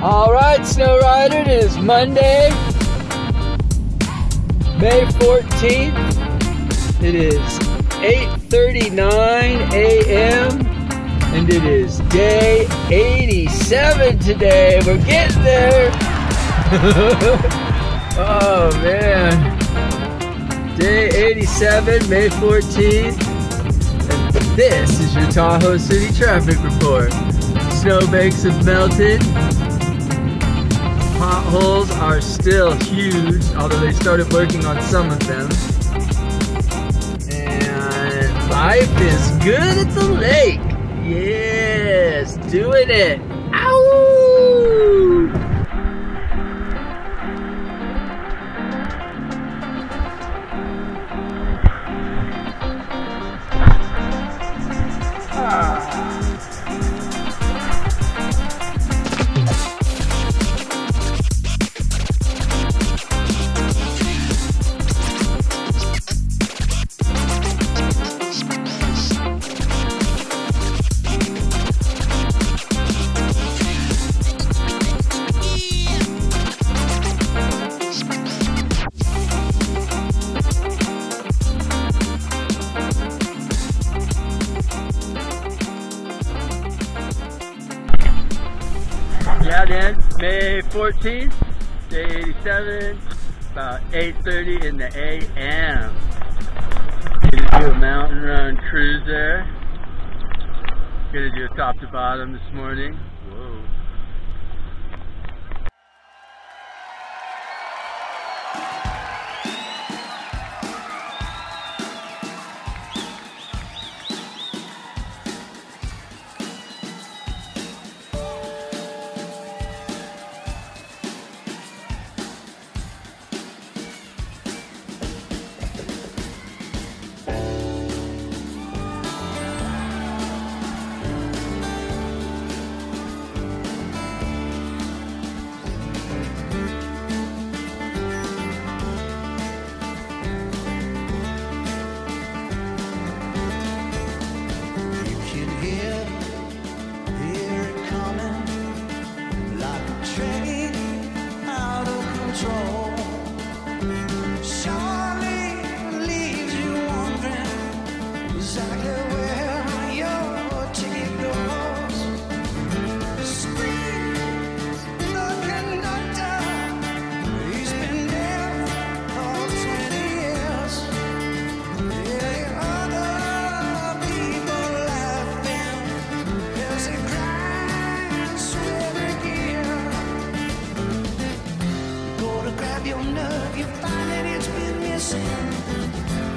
Alright, Snow Rider, it is Monday, May 14th. It is 8:39 a.m. and it is day 87 today. We're getting there. Oh man. Day 87, May 14th. This is your Tahoe City traffic report. Snowbanks have melted. Potholes are still huge, although they started working on some of them. And life is good at the lake. Yes, doing it. Ow! Yeah, then, May 14th, day 87, about 8:30 in the a.m. Gonna do a mountain run cruiser. Gonna do a top to bottom this morning. Whoa.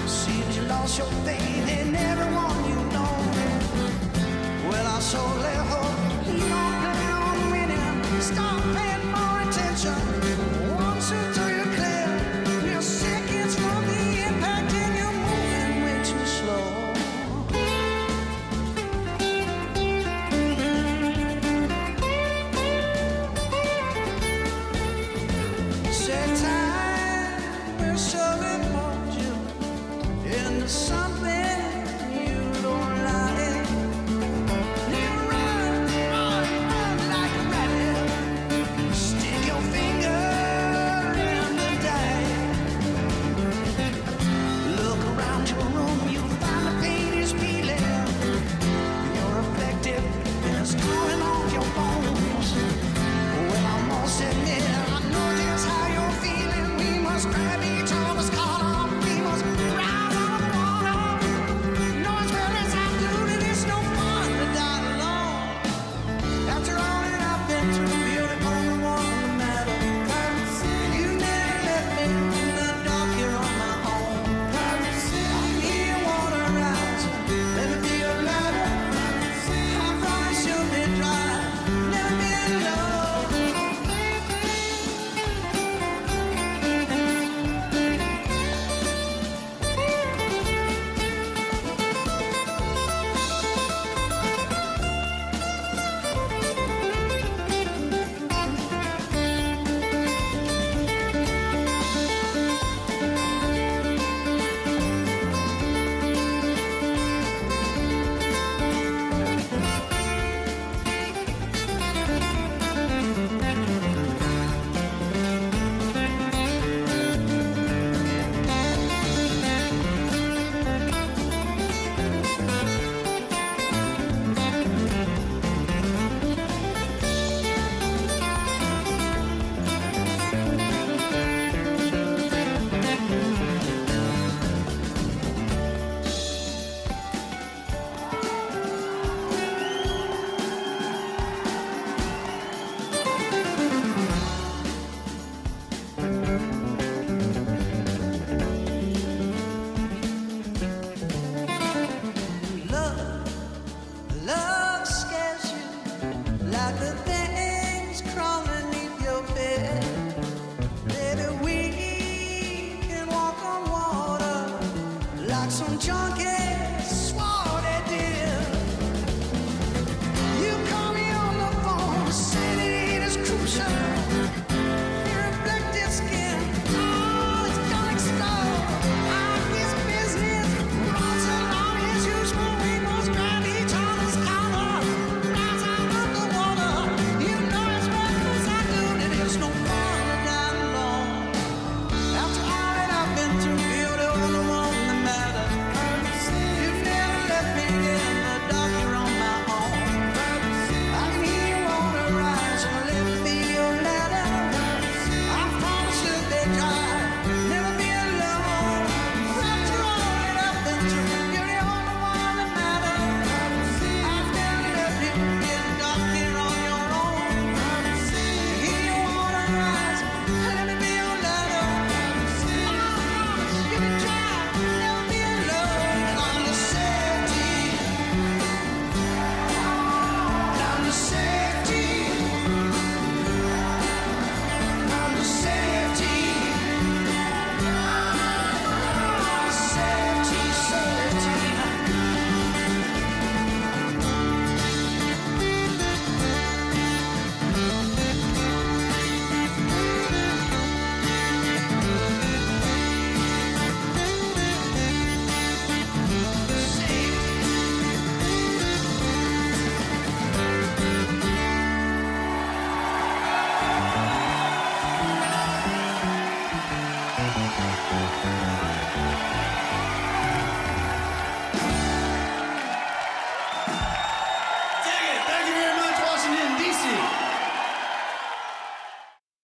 Seems you lost your faith in everyone you know. Well, I so let hope. You don't plan on winning. Stop paying.